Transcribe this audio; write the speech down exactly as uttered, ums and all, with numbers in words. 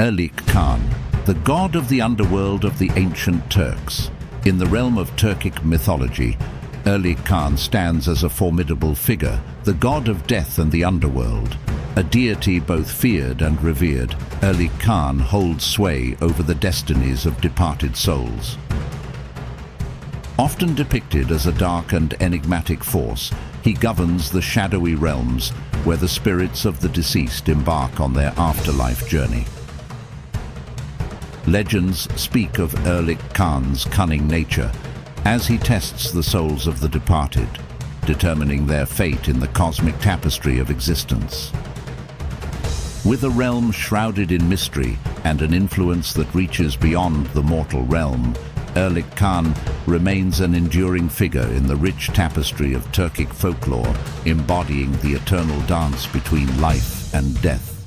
Erlik Khan, the god of the underworld of the ancient Turks. In the realm of Turkic mythology, Erlik Khan stands as a formidable figure, the god of death and the underworld. A deity both feared and revered, Erlik Khan holds sway over the destinies of departed souls. Often depicted as a dark and enigmatic force, he governs the shadowy realms where the spirits of the deceased embark on their afterlife journey. Legends speak of Erlik Khan's cunning nature as he tests the souls of the departed, determining their fate in the cosmic tapestry of existence. With a realm shrouded in mystery and an influence that reaches beyond the mortal realm, Erlik Khan remains an enduring figure in the rich tapestry of Turkic folklore, embodying the eternal dance between life and death.